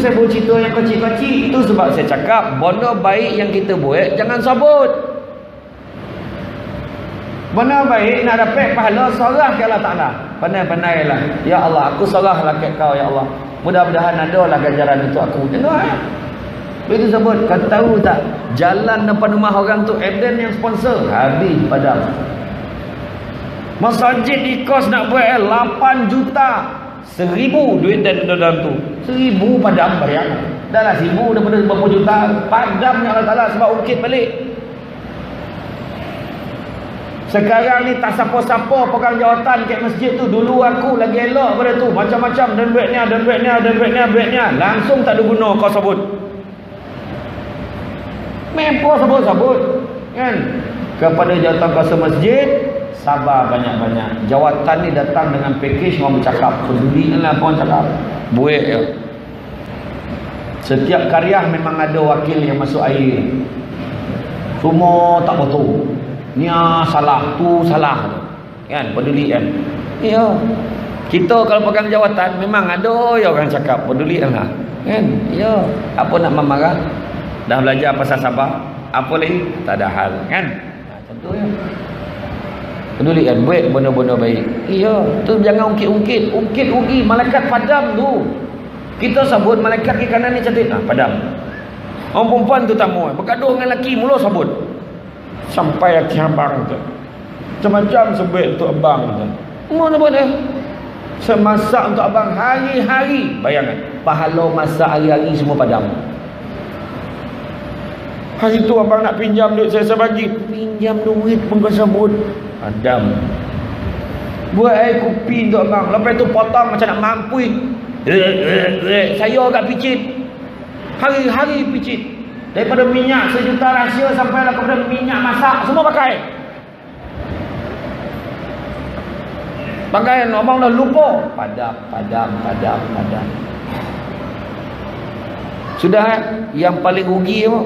saya bercerita yang kecil-kecil. Itu sebab saya cakap benda baik yang kita buat jangan sebut. Benda baik nak dapat pahala, salah ke Allah Ta'ala. Pandai-pandailah, ya Allah, aku salahlah kat kau ya Allah. Mudah-mudahan adalah ganjaran untuk aku. Begitu sebut. Kau tahu tak, jalan depan rumah orang tu Eden yang sponsor, habis padam. Masjid di kos nak buat 8 juta, 1000 duit dalam tu, 1000 padam bayang. Dah lah 1000 daripada berapa juta padamnya Allah Ta'ala sebab ukit balik. Sekarang ni tak siapa-siapa pegang jawatan kat masjid tu. Dulu aku lagi elok pada tu, macam-macam dan duitnya, dan duitnya, dan duitnya, duitnya langsung tak ada guna kau sebut. Mempo sebut-sebut kan kepada jawatan kuasa masjid. Sabar banyak-banyak. Jawatan ni datang dengan pakej orang bercakap. Pedulilah orang cakap. Buat je. Setiap karya memang ada wakil yang masuk air. Semua tak betul. Ni salah, tu salah. Kan, peduli kan. Ya. Kita kalau pegang jawatan memang ada ya orang cakap. Pedulilah. Kan? Ya. Apa nak memarah? Dah belajar pasal sabar. Apa lagi? Tak ada hal kan. Macam tu ya. Peduli kan buat benda-benda baik. Iya, tu jangan ungkit-ungkit. Ungkit-ungkit malaikat padam tu. Kita sebut malaikat ke kanan ni cantik, ah padam. Orang perempuan tu tamu bergaduh dengan lelaki mula sebut. Sampai hati abang tu. Macam-macam sebut untuk abang tu. Mana boleh. Semasak untuk abang hari-hari. Bayangkan, pahala masak hari-hari semua padam. Hari tu abang nak pinjam duit saya bagi. Pinjam duit pun kau sebut. Adam buat air kopi untuk abang, lepas tu potong macam nak mampui. Saya agak picit hari-hari, picit daripada minyak sejuta rahsia sampai kepada minyak masak semua pakai. Abang dah lupa padam. Sudah kan? Yang paling rugi apa?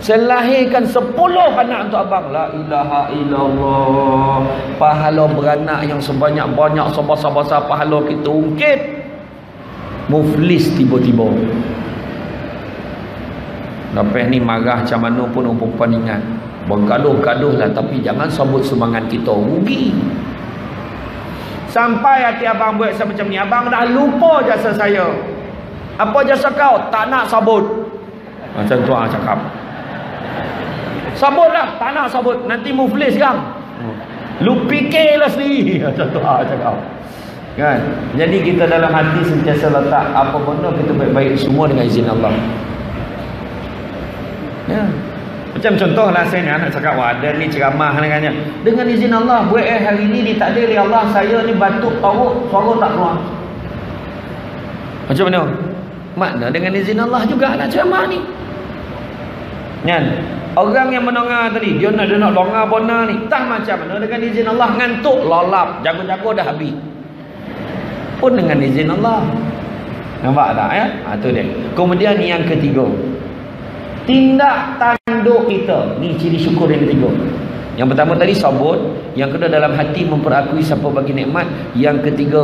Saya lahirkan 10 anak untuk abang. La ilaha illallah. Pahala beranak yang sebanyak-banyak, sebesar-besar pahala kita ungkit. Muflis tiba-tiba. Lepas ni marah macam mana pun orang perempuan ingat. Bergaduh-gaduh lah, tapi jangan sebut semangat kita. Rugi. Sampai hati abang buat macam ni. Abang dah lupa jasa saya. Apa jasa kau? Tak nak sabut. Macam tu orang cakap. Sabut lah, tak nak sabut, nanti muflis kan. Lu fikirlah sendiri. Contoh cakap kan. Jadi kita dalam hati sentiasa letak apa benda kita baik-baik semua dengan izin Allah ya. Macam contoh lah saya ni anak cakap, wah ada ni ceramah dengan izin Allah buat hari ni ditakdir oleh Allah, saya ni batuk tahu suara tak keluar. Macam mana? Makna dengan izin Allah juga nak ceramah ni kan. Orang yang mendengar tadi, dia nak dengar bona ni. Tak macam mana dengan izin Allah, ngantuk, lalap, jago-jago dah habis. Pun dengan izin Allah. Nampak tak ya? Ha, tu dia. Kemudian yang ketiga. Tindak tanduk kita. Ni ciri syukur yang ketiga. Yang pertama tadi sabut, yang kedua dalam hati memperakui siapa bagi nikmat, yang ketiga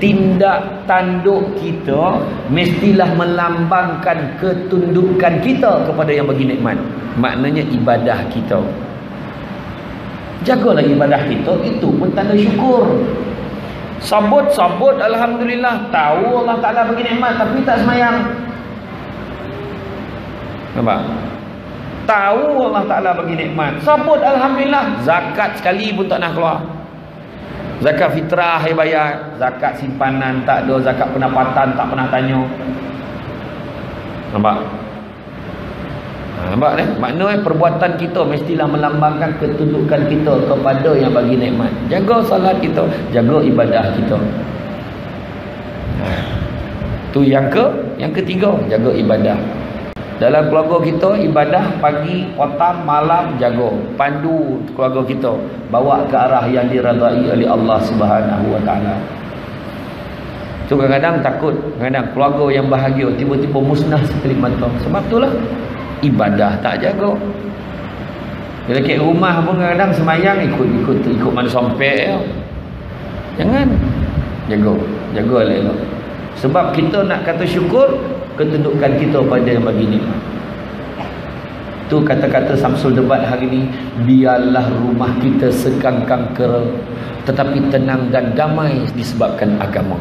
tindak tanduk kita mestilah melambangkan ketundukan kita kepada yang bagi nikmat. Maknanya ibadah kita. Jagalah ibadah kita, itu pun tanda syukur. Sabut alhamdulillah, tahu Allah Taala bagi nikmat tapi tak semayang. Nampak? Tahu Allah Ta'ala bagi nikmat, sabut alhamdulillah, zakat sekali pun tak nak keluar. Zakat fitrah yang bayar, zakat simpanan tak ada, zakat pendapatan tak pernah tanya. Nampak? Nampak ni? Maknanya perbuatan kita mestilah melambangkan ketundukan kita kepada yang bagi nikmat. Jaga salat kita, jaga ibadah kita. Tu yang ketiga, jaga ibadah. Dalam keluarga kita, ibadah pagi, petang, malam, jaga. Pandu keluarga kita. Bawa ke arah yang diradai oleh Allah Subhanahu Wa Ta'ala. So, kadang-kadang takut. Kadang-kadang keluarga yang bahagia, tiba-tiba musnah sekelip mata. Sebab itulah, ibadah tak jaga. Bila kat rumah pun kadang-kadang semayang, ikut mana sompek. Jangan. Jaga. Jaga elok. Sebab kita nak kata syukur, kedudukan kita pada yang begini. Tu kata-kata Syamsul debat hari ini. Biarlah rumah kita sekangkang kera, tetapi tenang dan damai disebabkan agama.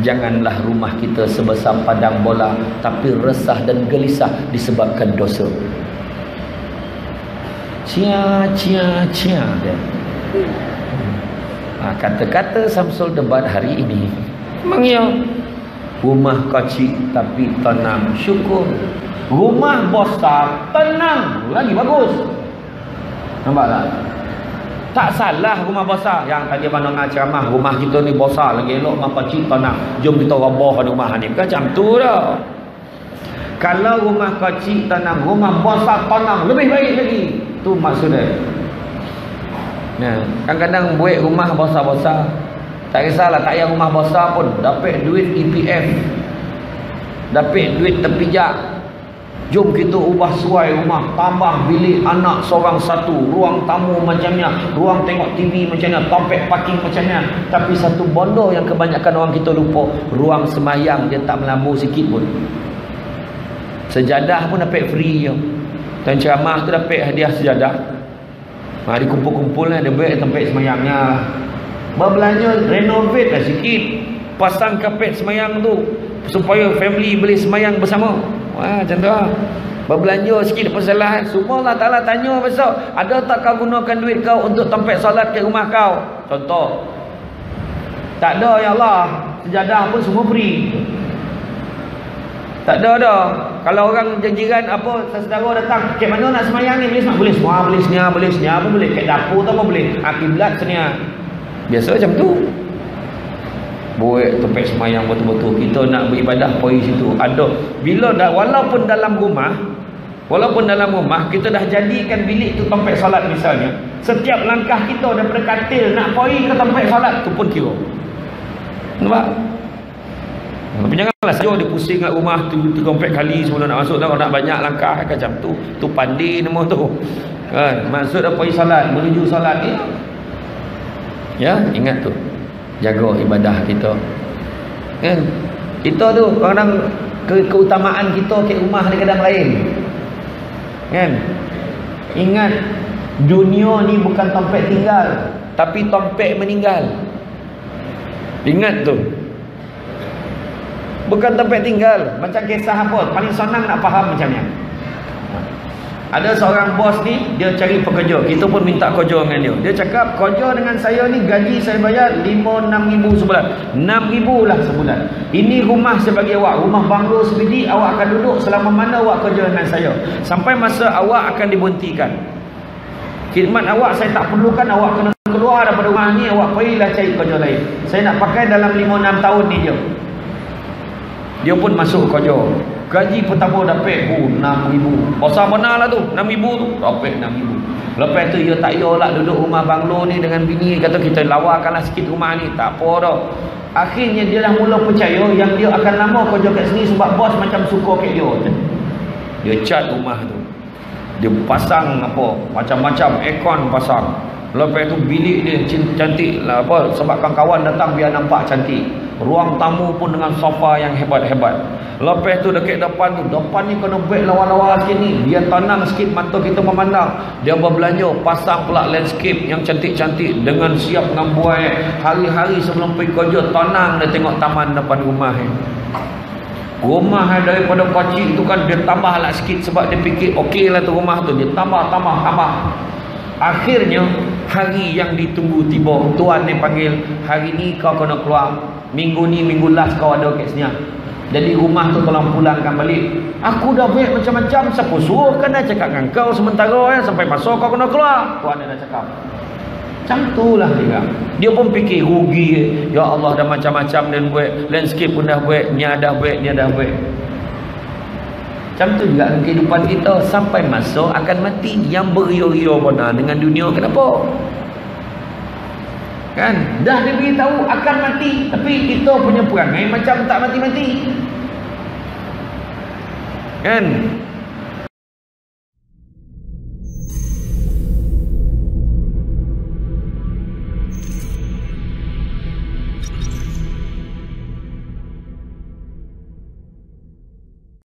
Janganlah rumah kita sebesar padang bola, tapi resah dan gelisah disebabkan dosa. Cia, cia, cia. Kata-kata Syamsul debat hari ini. Mengio, rumah kecil tapi tenang, syukur. Rumah besar tenang, lagi bagus. Nampak tak? Tak salah rumah besar. Yang tadi abang dengar ceramah, rumah kita ni besar lagi elok, apa cerita nak jom kita roboh rumah ni. Bukan macam tu dah. Kalau rumah kecil tanam, rumah besar tanam, lebih baik lagi. Tu maksudnya. Nah, kadang-kadang buat rumah besar-besar, tak kisahlah, tak payah rumah besar pun dapat duit EPF, dapat duit terpijak. Jom kita ubah suai rumah, tambah bilik anak seorang satu, ruang tamu macamnya, ruang tengok TV macamnya, tampek parking macamnya. Tapi satu bodoh yang kebanyakan orang kita lupa, ruang semayang dia tak melambung sikit pun. Sejadah pun dapat free je. Dan ceramah tu dapat hadiah sejadah. Dia kumpul-kumpul lah, dia buat tempat semayangnya. Berbelanja, renovate lah sikit, pasang kapet semayang tu supaya family boleh semayang bersama. Macam tu lah. Berbelanja sikit persalahan. Semua Allah Ta'ala tanya besok, ada tak kau gunakan duit kau untuk tempat solat ke rumah kau? Contoh, tak ada, ya Allah. Sejadah pun semua free. Tak ada dah. Kalau orang jiran apa, saudara datang, kat mana nak semayang ni? Boleh semak? Boleh semua, boleh senyap, boleh senyap pun boleh. Kat dapur tu pun boleh. Akiblat senyap. Biasa macam tu. Buat tempat semayang betul-betul. Kita nak beribadah pergi situ. Ada. Bila dah, walaupun dalam rumah kita dah jadikan bilik tu tempat solat misalnya. Setiap langkah kita daripada katil nak pergi ke tempat solat tu pun kira. Nampak? Tapi janganlah saja dia pusing kat rumah tu 3-4 kali sebelum nak masuk. Kalau nak banyak langkah macam tu, tu pandai nama tu. Kan? Maksud apa pergi solat, menuju solat ni. Ya, ingat tu. Jaga ibadah kita, kan? Kita tu kadang keutamaan kita kat rumah ni kadang lain, kan? Ingat, dunia ni bukan tempat tinggal, tapi tempat meninggal. Ingat tu, bukan tempat tinggal. Macam kisah apa paling senang nak faham macam ni. Ada seorang bos ni, dia cari pekerja. Kita pun minta kerja dengan dia. Dia cakap, kerja dengan saya ni, gaji saya bayar 5-6 ribu sebulan. 6 ribu lah sebulan. Ini rumah saya bagi awak. Rumah banglo sebiji, awak akan duduk selama mana awak kerja dengan saya. Sampai masa awak akan dibuntikan. Khidmat awak saya tak perlukan, awak kena keluar daripada rumah ni, awak pergilah cari kerja lain. Saya nak pakai dalam 5-6 tahun ni je. Dia pun masuk kerja. Gaji pertama dapat 6 ribu. Pasal benar lah tu, 6 ribu tu. Dapat 6 ribu. Lepas tu dia tak payah lah duduk rumah banglo ni dengan bini. Kata kita lawakanlah sikit rumah ni. Tak apa dah. Akhirnya dia dah mula percaya yang dia akan lama kerja kat sini sebab bos macam suka kat dia. Dia cat rumah tu, dia pasang apa, macam-macam aircon pasang. Lepas tu bilik dia cantik lah, apa, sebab kawan-kawan datang biar nampak cantik. Ruang tamu pun dengan sofa yang hebat-hebat. Lepas tu dekat depan tu, depan ni kena buat lawa-lawa sikit ni, dia tanam sikit mata kita memandang. Dia berbelanja, pasang pula landscape yang cantik-cantik dengan siap dengan buai. Hari-hari sebelum pergi kerja, tanam dia tengok taman depan rumah ni. Rumah daripada kecil tu kan dia tambah lah sikit sebab dia fikir okey lah tu rumah tu. Dia tambah. Akhirnya hari yang ditunggu tiba. Tuan dia panggil, hari ni kau kena keluar, minggu ni minggu last kau ada kat sini. Jadi rumah tu tolong pulangkan balik. Aku dah buat macam-macam, siapa suruh kan dah cakap dengan kau sementara sampai masa kau kena keluar. Tuan dia dah cakap macam tu lah dia. Dia pun fikir rugi, ya Allah, dah macam-macam dan buat, landscape pun dah buat, ni dah buat. Macam tu juga kehidupan kita. Sampai masa akan mati. Yang berio-rio benar dengan dunia kenapa? Kan? Dah diberitahu akan mati. Tapi kita punya perangai macam tak mati-mati. Kan?